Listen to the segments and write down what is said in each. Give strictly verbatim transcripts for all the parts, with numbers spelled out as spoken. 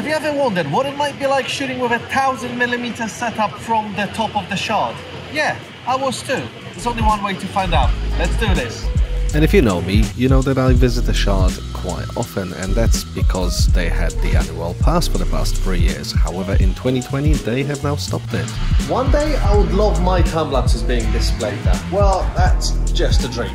Have you ever wondered what it might be like shooting with a one thousand millimeter setup from the top of the Shard? Yeah, I was too. There's only one way to find out. Let's do this. And if you know me, you know that I visit the Shard quite often, and that's because they had the annual pass for the past three years. However, in twenty twenty, they have now stopped it. One day, I would love my time-lapses being displayed there. Well, that's just a dream.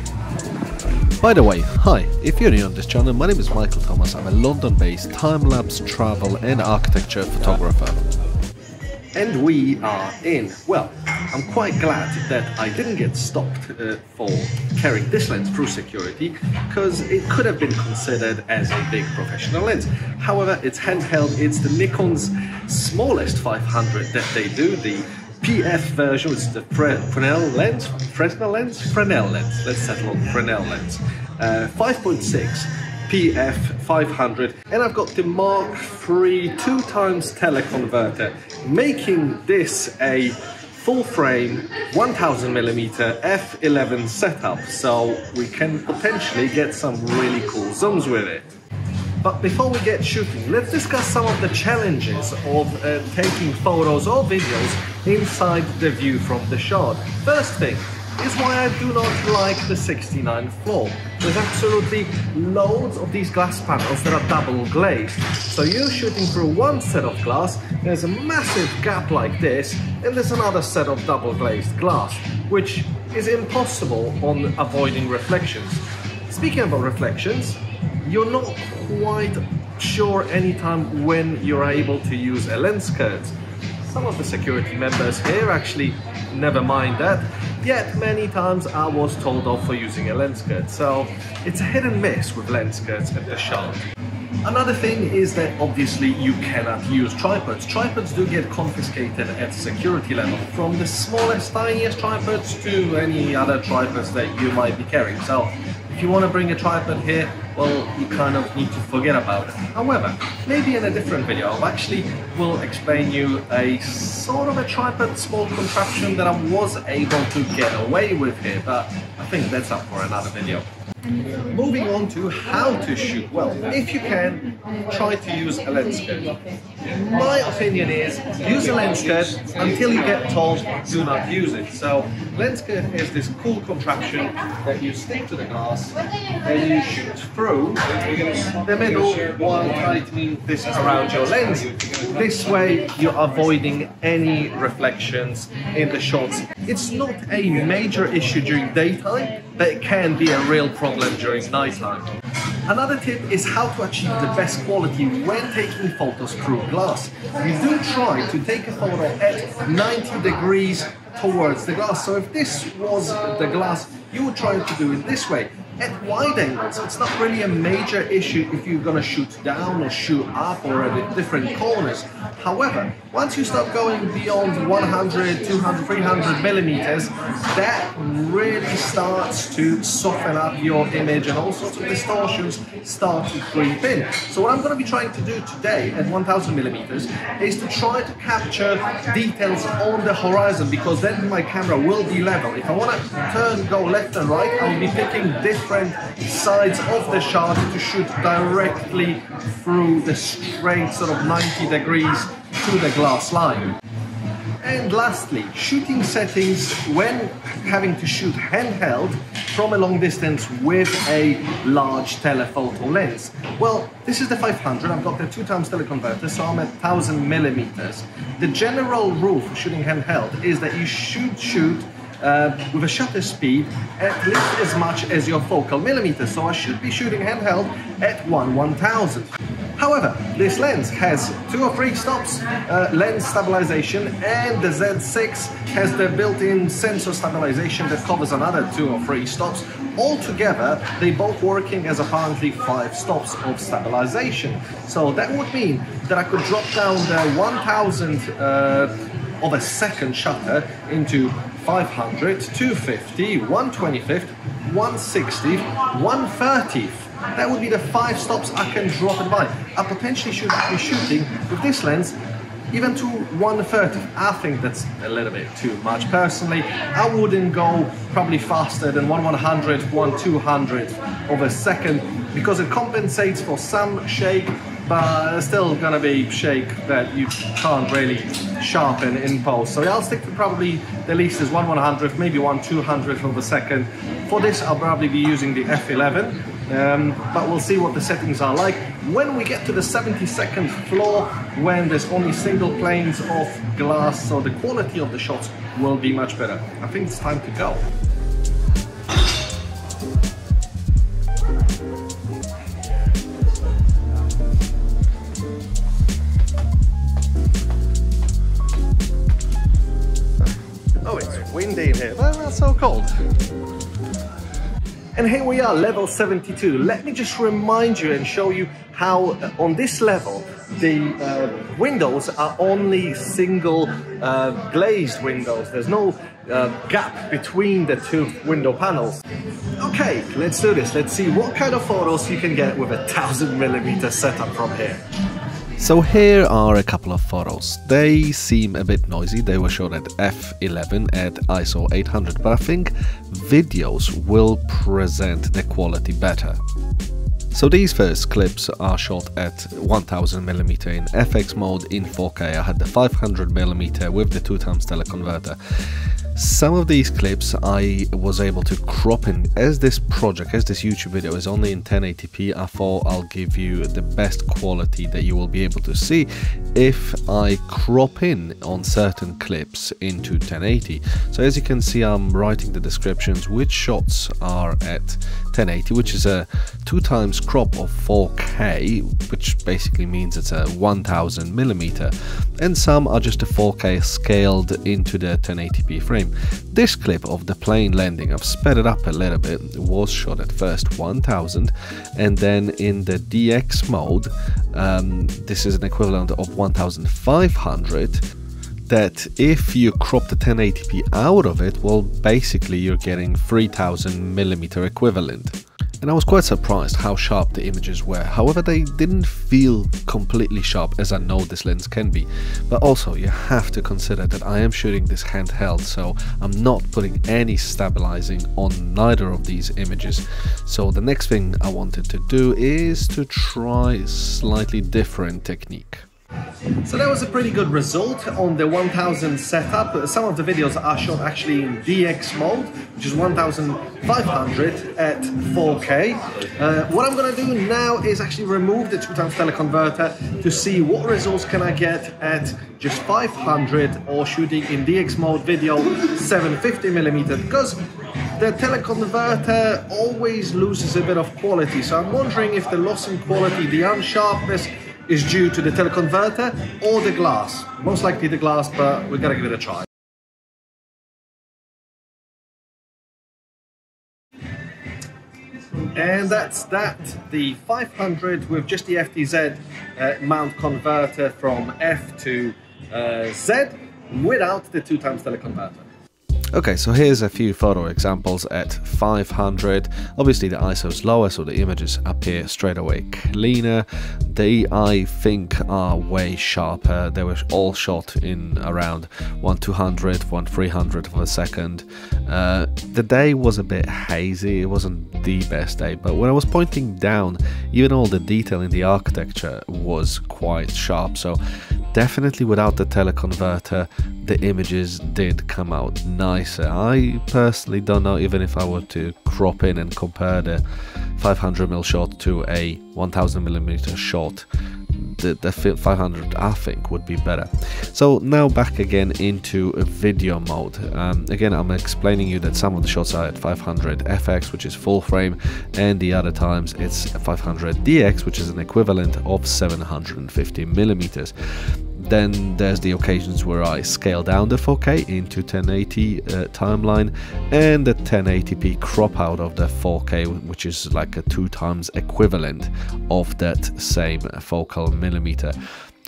By the way, hi, if you're new on this channel, my name is Michael Thomas. I'm a London-based time-lapse, travel and architecture photographer. And we are in. Well, I'm quite glad that I didn't get stopped uh, for carrying this lens through security, because it could have been considered as a big professional lens. However, it's handheld. It's the Nikon's smallest five hundred that they do, the P F version, which is the Fre Fresnel lens, Fresnel lens, Fresnel lens, let's settle on Fresnel lens, uh, five point six P F five hundred, and I've got the Mark three two times teleconverter, making this a full frame one thousand millimeter f eleven setup, so we can potentially get some really cool zooms with it. But before we get shooting, let's discuss some of the challenges of uh, taking photos or videos inside the view from the Shard. First thing is why I do not like the sixty-ninth floor. There's absolutely loads of these glass panels that are double glazed. So you're shooting through one set of glass, there's a massive gap like this, and there's another set of double glazed glass, which is impossible on avoiding reflections. Speaking about reflections, you're not quite sure anytime when you're able to use a lenskirt. Some of the security members here actually never mind that, yet many times I was told off for using a lenskirt, so it's a hit and miss with lenskirts at the Shard. Another thing is that obviously you cannot use tripods. Tripods do get confiscated at security level, from the smallest, tiniest tripods to any other tripods that you might be carrying. So if you want to bring a tripod here, well, you kind of need to forget about it. However, maybe in a different video, I actually will explain you a sort of a tripod small contraption that I was able to get away with here, but I think that's up for another video. Moving on to how to shoot. Well, if you can, try to use a lenskirt. My opinion is, use a lenskirt until you get told do not use it. So, lenskirt is this cool contraption that you stick to the glass and you shoot through the middle while tightening this around your lens. This way, you're avoiding any reflections in the shots. It's not a major issue during daytime, but it can be a real problem during nighttime. Another tip is how to achieve the best quality when taking photos through glass. You do try to take a photo at ninety degrees towards the glass. So if this was the glass, you would try to do it this way. At wide angles, it's not really a major issue if you're going to shoot down or shoot up or at different corners. However, once you start going beyond one hundred, two hundred, three hundred millimeters, that really starts to soften up your image and all sorts of distortions start to creep in. So what I'm going to be trying to do today at one thousand millimeters is to try to capture details on the horizon, because then my camera will be level. If I want to turn, go left and right, I'll be picking different different sides of the Shard to shoot directly through the straight sort of ninety degrees to the glass line. And lastly, shooting settings when having to shoot handheld from a long distance with a large telephoto lens. Well, this is the five hundred, I've got the two times teleconverter, so I'm at one thousand millimeters. The general rule for shooting handheld is that you should shoot Uh, with a shutter speed at least as much as your focal millimeter, so I should be shooting handheld at one one thousand. However, this lens has two or three stops, uh, lens stabilization, and the Z six has the built-in sensor stabilization that covers another two or three stops. Altogether, they both working as apparently five stops of stabilization. So that would mean that I could drop down the one thousandth uh, of a second shutter into five hundred, two fifty, one twenty-fifth, one sixtieth, one thirtieth. That would be the five stops I can drop it by. I potentially should be shooting with this lens even to one thirtieth. I think that's a little bit too much. Personally, I wouldn't go probably faster than one one hundredth, one two hundredth of a second, because it compensates for some shake but it's still gonna be shake that you can't really sharpen in pulse. So I'll stick to probably the least is one one hundredth, maybe one two hundredth of a second. For this, I'll probably be using the F eleven. Um, but we'll see what the settings are like. When we get to the seventy-second floor, when there's only single planes of glass, so the quality of the shots will be much better. I think it's time to go. Oh, it's windy in here, but that's so cold. And here we are, level seventy-two. Let me just remind you and show you how uh, on this level, the uh, windows are only single uh, glazed windows. There's no uh, gap between the two window panels. Okay, let's do this. Let's see what kind of photos you can get with a thousand millimeter setup from here. So here are a couple of photos. They seem a bit noisy. They were shot at F eleven at I S O eight hundred, but I think videos will present the quality better. So these first clips are shot at one thousand millimeter in F X mode in four K. I had the five hundred millimeter with the two times teleconverter. Some of these clips I was able to crop in. As this project, as this YouTube video is only in ten eighty p, I thought I'll give you the best quality that you will be able to see if I crop in on certain clips into ten eighty. So as you can see, I'm writing the descriptions which shots are at ten eighty, which is a two times crop of four K, which basically means it's a one thousand millimeter, and some are just a four K scaled into the ten eighty p frame. This clip of the plane landing, I've sped it up a little bit, was shot at first one thousand, and then in the D X mode, um, this is an equivalent of one thousand five hundred, that if you crop the ten eighty p out of it, well, basically you're getting three thousand millimeter equivalent. And I was quite surprised how sharp the images were. However, they didn't feel completely sharp, as I know this lens can be. But also, you have to consider that I am shooting this handheld, so I'm not putting any stabilizing on neither of these images. So the next thing I wanted to do is to try a slightly different technique. So that was a pretty good result on the one thousand setup. Some of the videos are shot actually in D X mode, which is one thousand five hundred at four K. Uh, what I'm going to do now is actually remove the two times teleconverter to see what results can I get at just five hundred or shooting in D X mode video seven fifty millimeter, because the teleconverter always loses a bit of quality. So I'm wondering if the loss in quality, the unsharpness, is due to the teleconverter or the glass. Most likely the glass, but we're gonna give it a try. And that's that, the five hundred with just the F T Z uh, mount converter from F to uh, Z without the two times teleconverter. Okay, so here's a few photo examples at five hundred. Obviously the I S O's lower, so the images appear straight away cleaner. They, I think, are way sharper. They were all shot in around one two hundredth, one three hundredth of a second. Uh, the day was a bit hazy. It wasn't the best day, but when I was pointing down, even all the detail in the architecture was quite sharp. So definitely without the teleconverter, the images did come out nicer. I personally don't know, even if I were to crop in and compare the five hundred millimeter shot to a one thousand millimeter shot, the, the five hundred I think would be better. So now back again into video mode. Um, again, I'm explaining you that some of the shots are at five hundred F X, which is full frame, and the other times it's five hundred D X, which is an equivalent of seven hundred fifty millimeters. Then there's the occasions where I scale down the four K into ten eighty uh, timeline, and the ten eighty p crop out of the four K, which is like a two times equivalent of that same focal millimeter.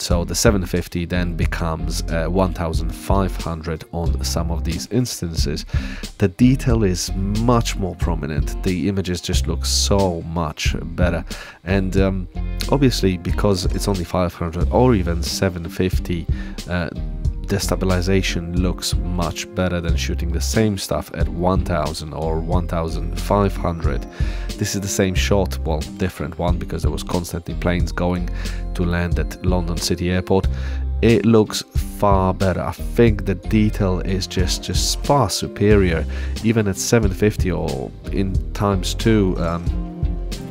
So the seven fifty then becomes uh, one thousand five hundred on some of these instances. The detail is much more prominent. The images just look so much better. And um, obviously, because it's only five hundred or even seven fifty, uh, the stabilization looks much better than shooting the same stuff at one thousand or one thousand five hundred. This is the same shot, well, different one, because there was constantly planes going to land at London City Airport. It looks far better. I think the detail is just just far superior, even at seven fifty or in times two um,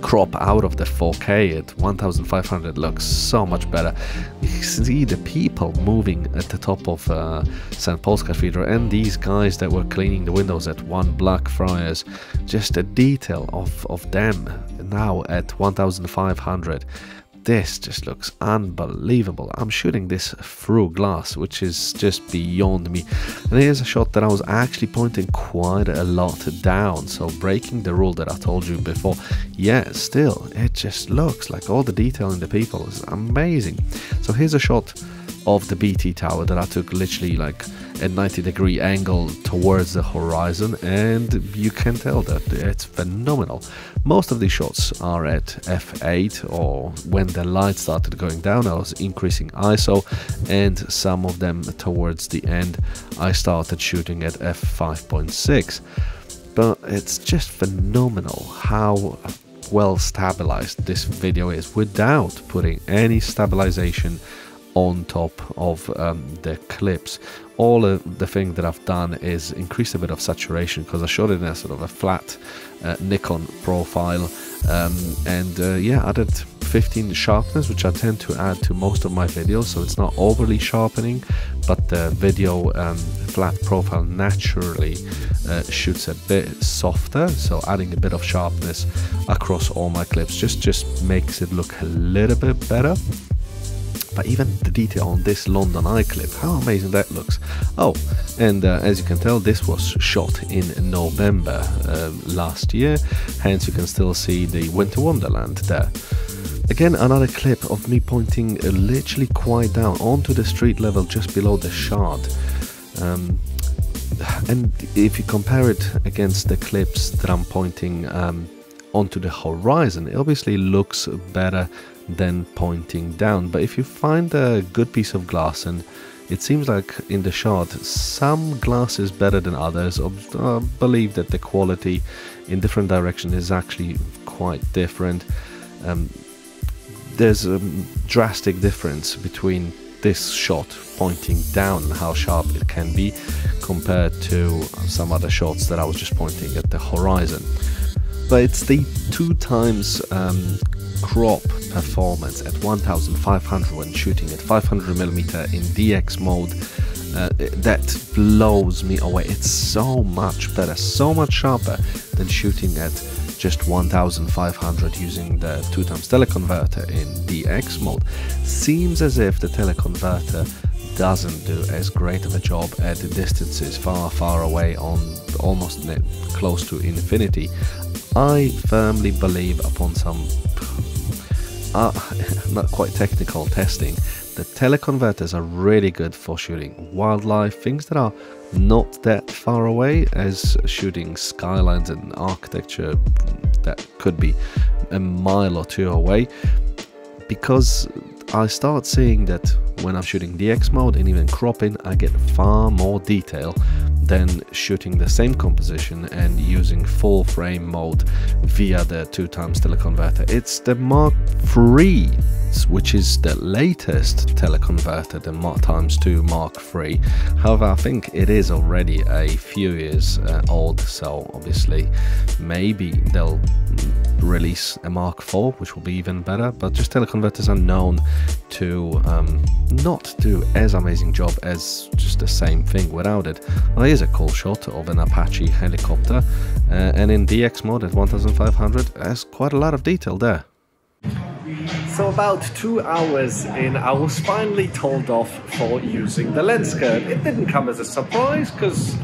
crop out of the four K at one thousand five hundred looks so much better. You can see the people moving at the top of uh, Saint Paul's Cathedral, and these guys that were cleaning the windows at one Black Friars, just the detail of, of them now at one thousand five hundred. This just looks unbelievable. I'm shooting this through glass, which is just beyond me. And here's a shot that I was actually pointing quite a lot down, so breaking the rule that I told you before. Yeah, still, it just looks like all the detail in the people is amazing. So here's a shot of the B T Tower that I took literally like a ninety degree angle towards the horizon, and you can tell that it's phenomenal. Most of these shots are at f eight, or when the light started going down I was increasing I S O, and some of them towards the end I started shooting at f five point six. But it's just phenomenal how well stabilized this video is without putting any stabilization on top of um, the clips. All of the thing that I've done is increase a bit of saturation, because I shot it in a sort of a flat uh, Nikon profile, um, and uh, yeah, added fifteen sharpness, which I tend to add to most of my videos, so it's not overly sharpening, but the video um, flat profile naturally uh, shoots a bit softer, so adding a bit of sharpness across all my clips just just makes it look a little bit better. But even the detail on this London Eye clip, how amazing that looks. Oh, and uh, as you can tell, this was shot in November uh, last year, hence you can still see the Winter Wonderland there. Again, another clip of me pointing literally quite down onto the street level just below the Shard. Um, and if you compare it against the clips that I'm pointing um, onto the horizon, it obviously looks better than pointing down. But if you find a good piece of glass, and it seems like in the Shard some glass is better than others, I believe that the quality in different direction is actually quite different. Um, there's a drastic difference between this shot pointing down and how sharp it can be compared to some other shots that I was just pointing at the horizon. But it's the two times um, crop performance at one thousand five hundred when shooting at five hundred millimeter in D X mode uh, that blows me away. It's so much better, so much sharper than shooting at just one thousand five hundred using the two times teleconverter in D X mode. Seems as if the teleconverter doesn't do as great of a job at distances far, far away, on almost close to infinity. I firmly believe, upon some uh, not quite technical testing, that teleconverters are really good for shooting wildlife, things that are not that far away, as shooting skylines and architecture that could be a mile or two away, because I start seeing that when I'm shooting D X mode and even cropping, I get far more detail than shooting the same composition and using full frame mode via the two times teleconverter. It's the Mark three, which is the latest teleconverter, the Mark two Mark three. However, I think it is already a few years uh, old, so obviously maybe they'll release a Mark four, which will be even better. But just teleconverters are known to um, not do as amazing job as just the same thing without it. Well, here's a cool shot of an Apache helicopter, uh, and in D X mode at one thousand five hundred, there's quite a lot of detail there. So about two hours in, I was finally told off for using the lenskirt. It didn't come as a surprise, because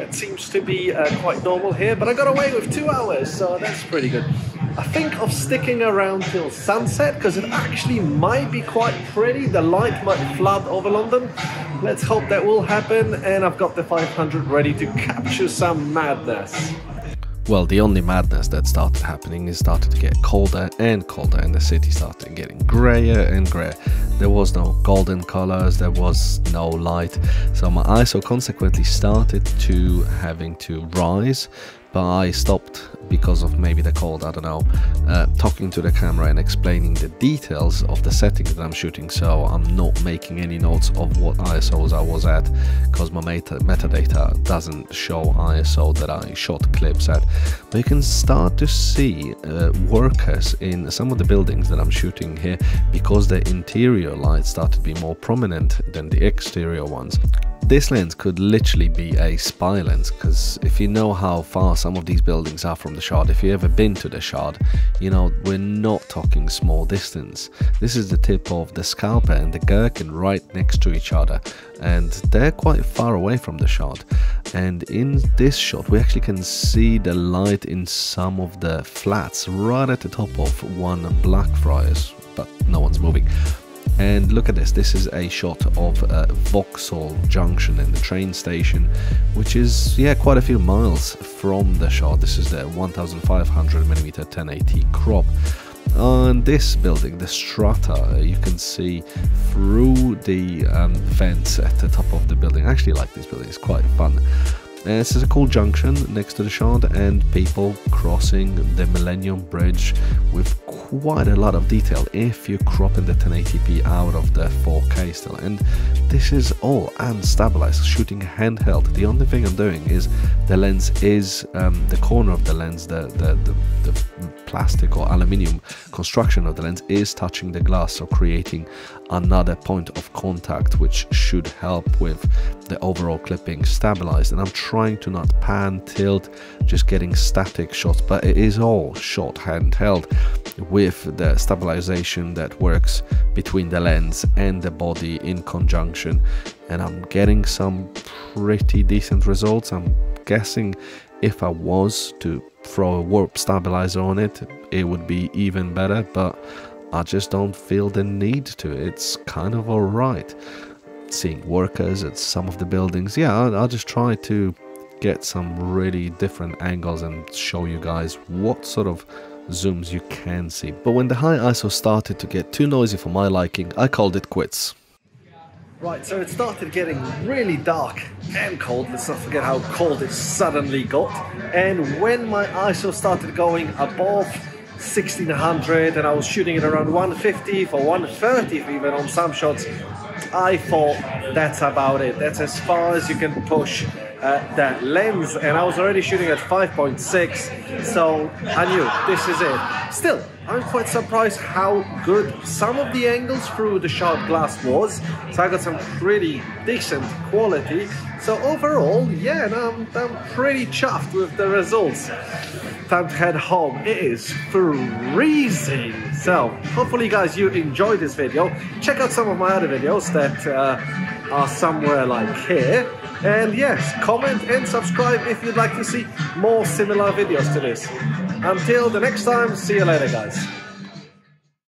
it seems to be uh, quite normal here, but I got away with two hours, so that's pretty good. I think of sticking around till sunset, because it actually might be quite pretty. The light might flood over London. Let's hope that will happen, and I've got the five hundred ready to capture some madness. Well, the only madness that started happening is started to get colder and colder, and the city started getting grayer and grayer. There was no golden colors, there was no light, so my I S O consequently started to having to rise, but I stopped because of maybe the cold, I don't know, uh, talking to the camera and explaining the details of the settings that I'm shooting, so I'm not making any notes of what I S Os I was at, because my meta metadata doesn't show I S O that I shot clips at. But you can start to see uh, workers in some of the buildings that I'm shooting here, because their interior lights start to be more prominent than the exterior ones. This lens could literally be a spy lens, because if you know how far some of these buildings are from the Shard, if you've ever been to the Shard, you know we're not talking small distance. This is the tip of the Scalper and the Gherkin right next to each other, and they're quite far away from the Shard. And in this shot we actually can see the light in some of the flats right at the top of one Black Friars, but no one's moving. And look at this, this is a shot of uh, Vauxhall Junction and the train station, which is, yeah, quite a few miles from the Shard. This is the fifteen hundred millimeter ten eighty crop. On this building, the Strata, you can see through the um, fence at the top of the building. I actually like this building, it's quite fun. Uh, this is a cool junction next to the Shard, and people crossing the Millennium Bridge with quite a lot of detail if you're cropping the ten eighty p out of the four K still. And this is all unstabilized, shooting handheld. The only thing I'm doing is the lens is um, the corner of the lens, the, the, the, the plastic or aluminium construction of the lens is touching the glass, so creating another point of contact, which should help with the overall clipping stabilized. And I'm trying to not pan, tilt, just getting static shots, but it is all shot handheld with the stabilization that works between the lens and the body in conjunction. And I'm getting some pretty decent results. I'm guessing if I was to throw a warp stabilizer on it, it would be even better, but I just don't feel the need to. It's kind of all right. Seeing workers at some of the buildings, yeah, I'll, I'll just try to get some really different angles and show you guys what sort of zooms you can see. But when the high I S O started to get too noisy for my liking, I called it quits. Right, so it started getting really dark and cold. Let's not forget how cold it suddenly got. And when my I S O started going above sixteen hundred, and I was shooting it around one fifty for one thirty even on some shots, I thought that's about it. That's as far as you can push uh, that lens, and I was already shooting at five point six, so I knew this is it. Still, I'm quite surprised how good some of the angles through the Shard glass was, so I got some pretty decent quality. So overall, yeah, I'm, I'm pretty chuffed with the results. Time to head home, it is freezing. So hopefully guys you enjoyed this video. Check out some of my other videos that uh, are somewhere like here, and yes, comment and subscribe if you'd like to see more similar videos to this. Until the next time, see you later guys.